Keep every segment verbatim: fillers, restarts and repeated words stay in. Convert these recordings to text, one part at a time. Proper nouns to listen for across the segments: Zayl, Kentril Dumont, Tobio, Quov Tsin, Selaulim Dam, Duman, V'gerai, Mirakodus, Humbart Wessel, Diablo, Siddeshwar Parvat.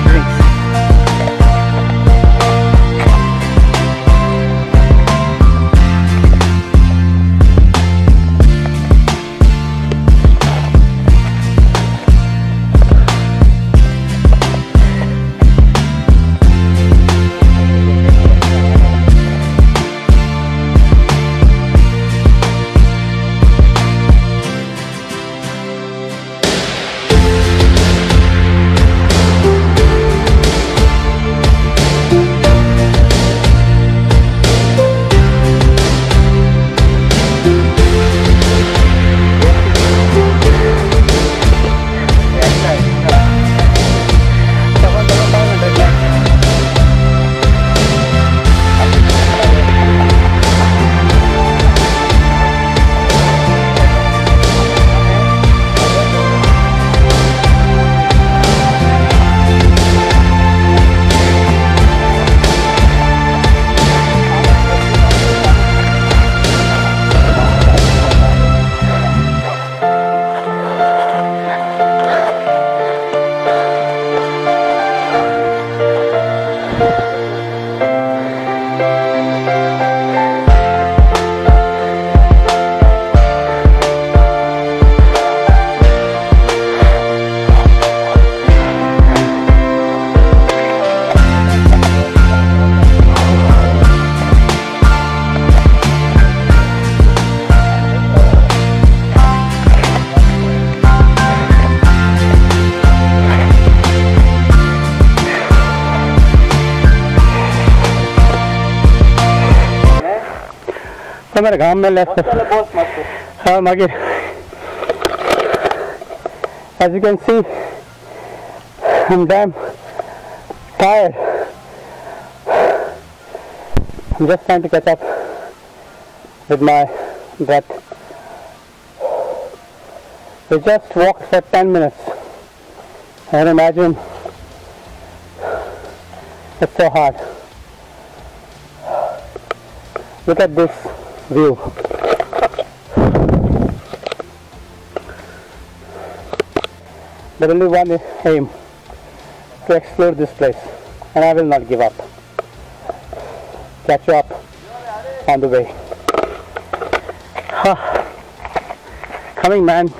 your drinks. मेरे गांव में लेफ्ट हाँ मागे as you can see I'm damn tired I'm just trying to catch up with my breath. We just walked for ten minutes. I can imagine it's so hard. Look at this view. There only one aim, to explore this place, and I will not give up. Catch you up on the way. Huh. Coming, man.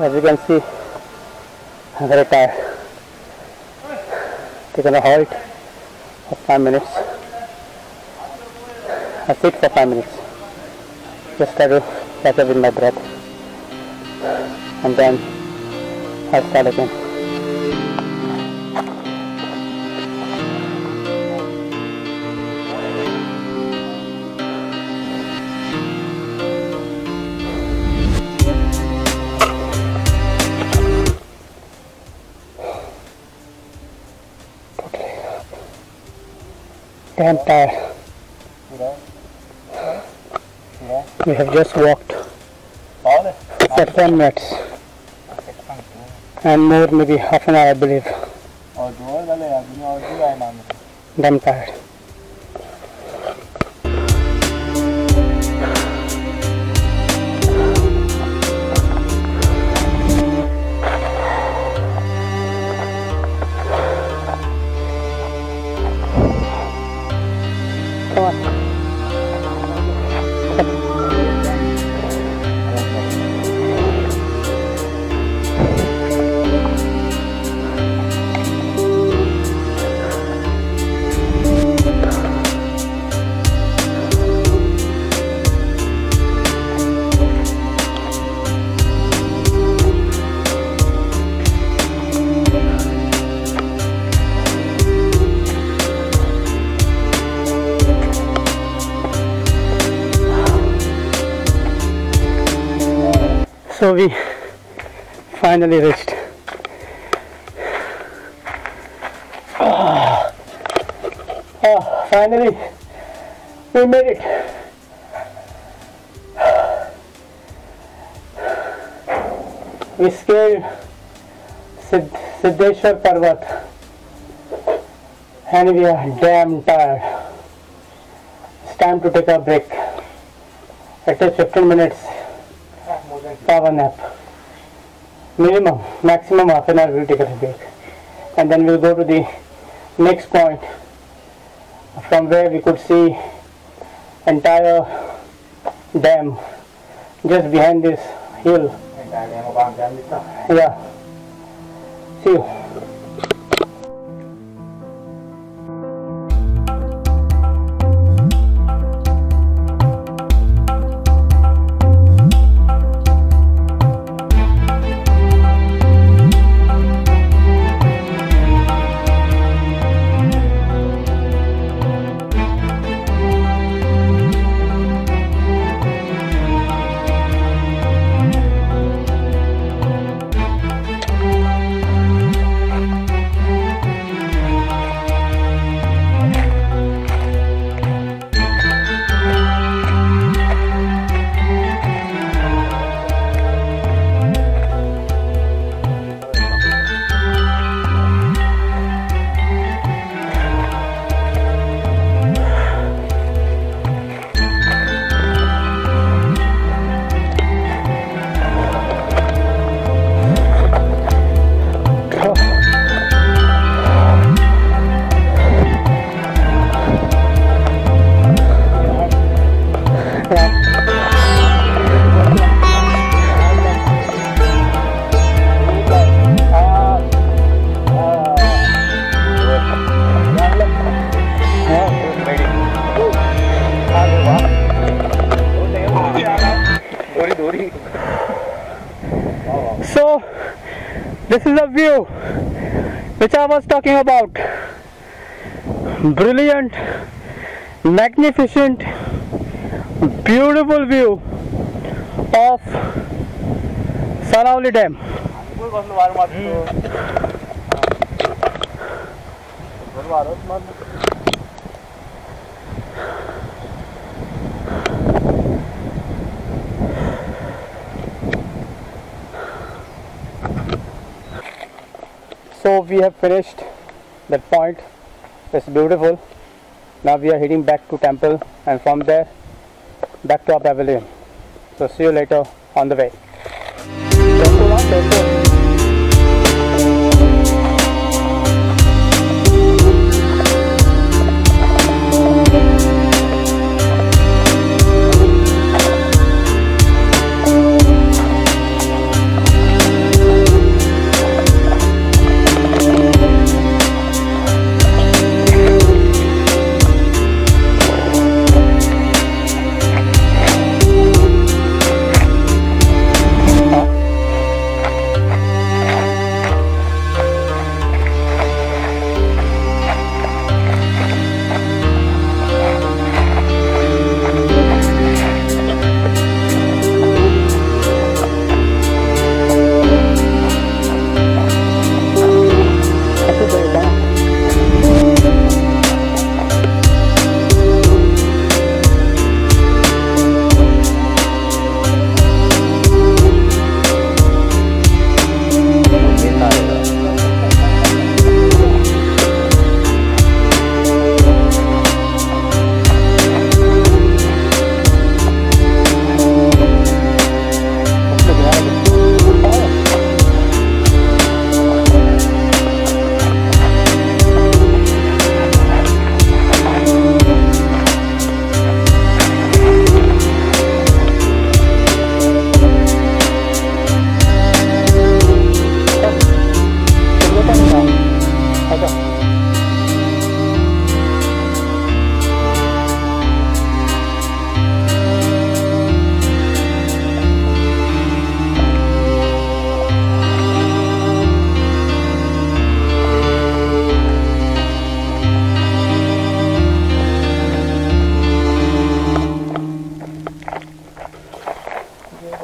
As you can see, I'm very tired. Taken a halt for five minutes. I sit for five minutes. Just try to catch up with my breath, and then I start again. Damn tired. We have just walked for ten minutes and more, maybe half an hour I believe. Damn tired. Thank you. So we finally reached. Oh, oh, finally we made it. We scaled Sid Siddeshwar Parvat and we are damn tired. It's time to take a break. At least fifteen minutes power nap. Minimum, maximum half an hour we'll take a break. And then we'll go to the next point from where we could see entire dam just behind this hill. Yeah. See you. So this is the view which I was talking about. Brilliant, magnificent, beautiful view of Selaulim Dam. Mm. So we have finished that point. It's beautiful. Now we are heading back to temple and from there back to our pavilion. So see you later on the way. Temple on temple.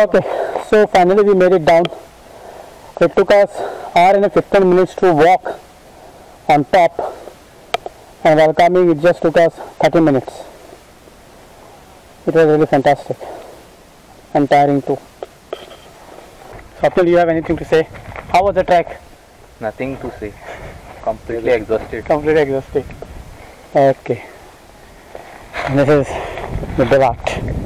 Okay, So finally we made it down. It took us hour and fifteen minutes to walk on top, and while coming it just took us thirty minutes. It was really fantastic and tiring too. Swapnil, do you have anything to say? How was the trek? Nothing to say. Completely exhausted. Completely exhausted. Okay. This is the Parvat.